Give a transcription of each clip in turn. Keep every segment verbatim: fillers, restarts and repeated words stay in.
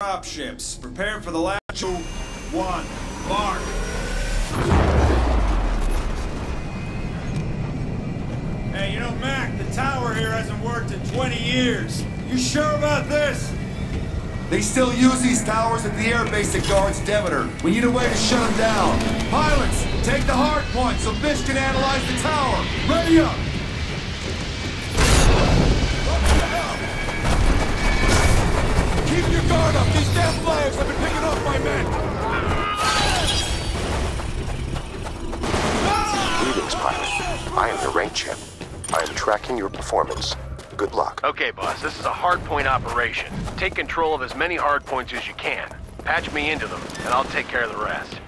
Drop ships, prepare for the last two, one, mark! Hey, you know, Mac, the tower here hasn't worked in twenty years. You sure about this? They still use these towers at the airbase that guards Demeter. We need a way to shut them down. Pilots, take the hard point so Bish can analyze the tower. Ready up! Keep your guard up! These damn flags have been picking off my men! Greetings, pilot. I am the rank chip. I am tracking your performance. Good luck. Okay, boss. This is a hardpoint operation. Take control of as many hardpoints as you can. Patch me into them, and I'll take care of the rest.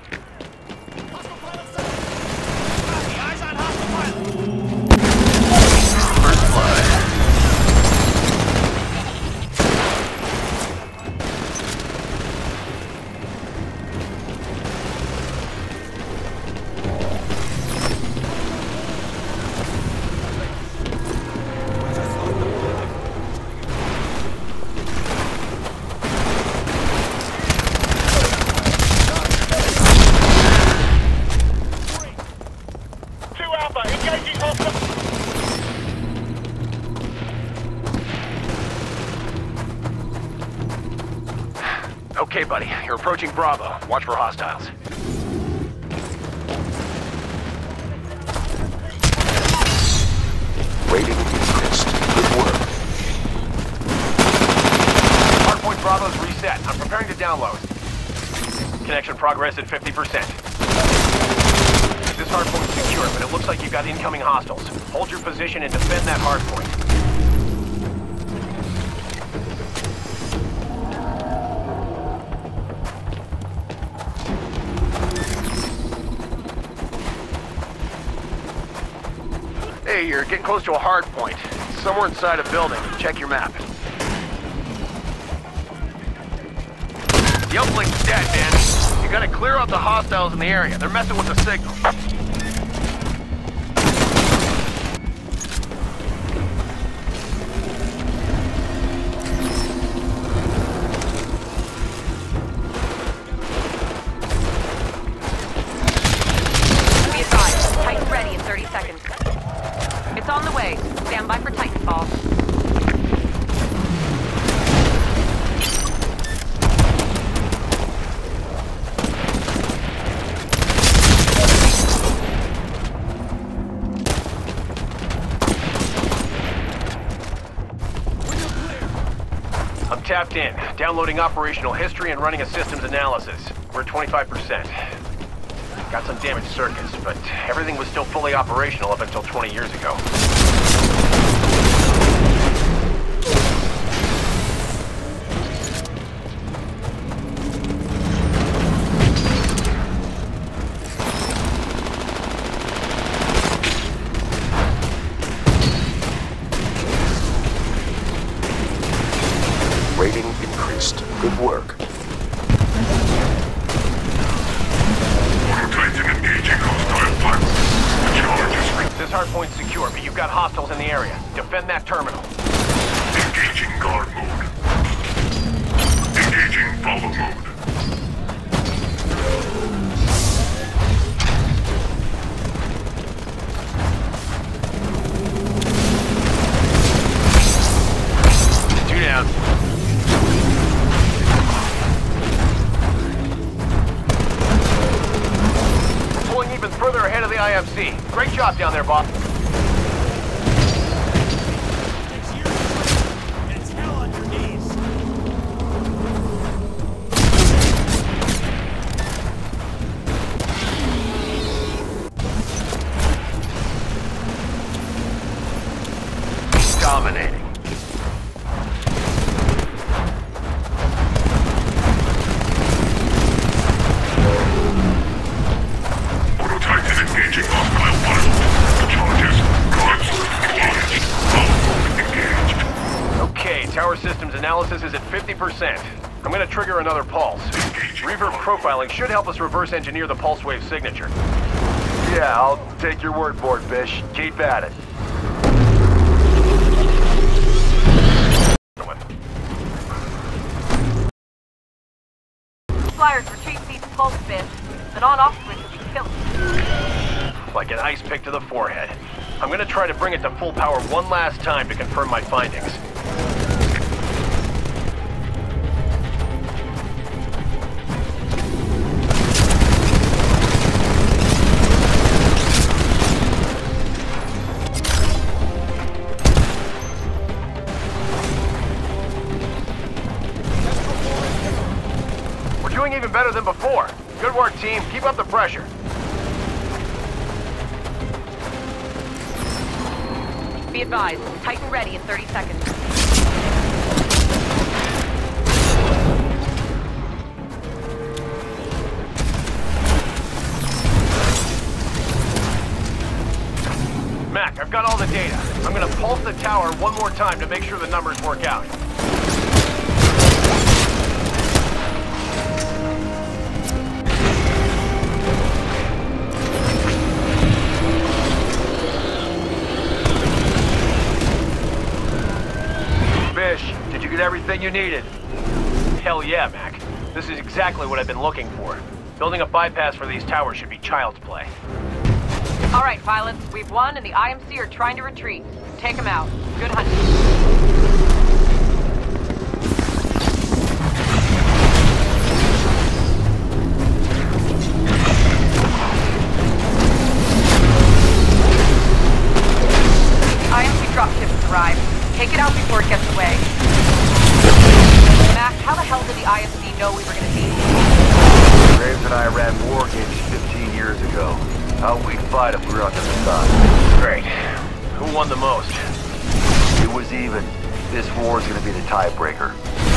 Okay, buddy. You're approaching Bravo. Watch for hostiles. Rating increased. Good work. Hardpoint Bravo's reset. I'm preparing to download. Connection progress at fifty percent. This hardpoint's secure, but it looks like you've got incoming hostiles. Hold your position and defend that hardpoint. Hey, you're getting close to a hardpoint. Somewhere inside a building. Check your map. The uplink's dead, man. You gotta clear out the hostiles in the area. They're messing with the signal. On the way. Stand by for Titanfall. I'm tapped in, downloading operational history and running a systems analysis. We're at twenty-five percent. Got some damaged circuits, but everything was still fully operational up until twenty years ago. Rating increased. Good work. This hardpoint's secure, but you've got hostiles in the area. Defend that terminal. Engaging guard mode. Engaging follow mode. Two down. We're pulling even further ahead of the I M C. Great job down there, boss. It's your turn. It's hell on your knees. Dominating. Prototype engaging hostile. Tower systems analysis is at fifty percent. I'm gonna trigger another pulse. Reverb profiling should help us reverse engineer the pulse wave signature. Yeah, I'll take your word for it, Bish. Keep at it. flyers retreat seats pulse, Bish. An on-off switch would be killing. Like an ice pick to the forehead. I'm gonna try to bring it to full power one last time to confirm my findings. Even better than before. Good work, team. Keep up the pressure. Be advised, Titan ready in thirty seconds. Mac, I've got all the data. I'm gonna pulse the tower one more time to make sure the numbers work out. Did you get everything you needed? Hell yeah, Mac. This is exactly what I've been looking for. Building a bypass for these towers should be child's play. All right, pilots. We've won, and the I M C are trying to retreat. Take them out. Good hunting. I M C dropship has arrived. Take it out before it gets away. Mac, how the hell did the I M C know we were gonna be? Graves and I ran war games fifteen years ago. How we'd fight if we were on the other side. Great. Who won the most? It was even. This war's gonna be the tiebreaker.